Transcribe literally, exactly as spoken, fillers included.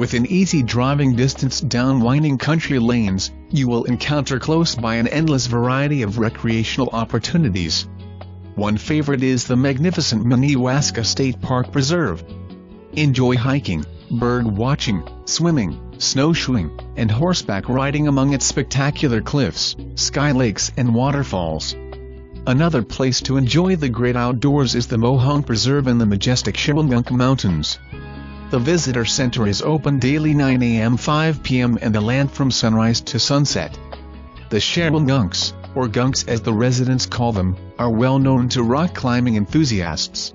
Within easy driving distance down winding country lanes, you will encounter close by an endless variety of recreational opportunities. One favorite is the magnificent Minnewaska State Park Preserve. Enjoy hiking, bird watching, swimming, snowshoeing, and horseback riding among its spectacular cliffs, sky lakes and waterfalls. Another place to enjoy the great outdoors is the Mohonk Preserve in the majestic Shawangunk Mountains. The visitor center is open daily nine a m to five p m and the land from sunrise to sunset. The Shawangunks, or gunks as the residents call them, are well known to rock climbing enthusiasts.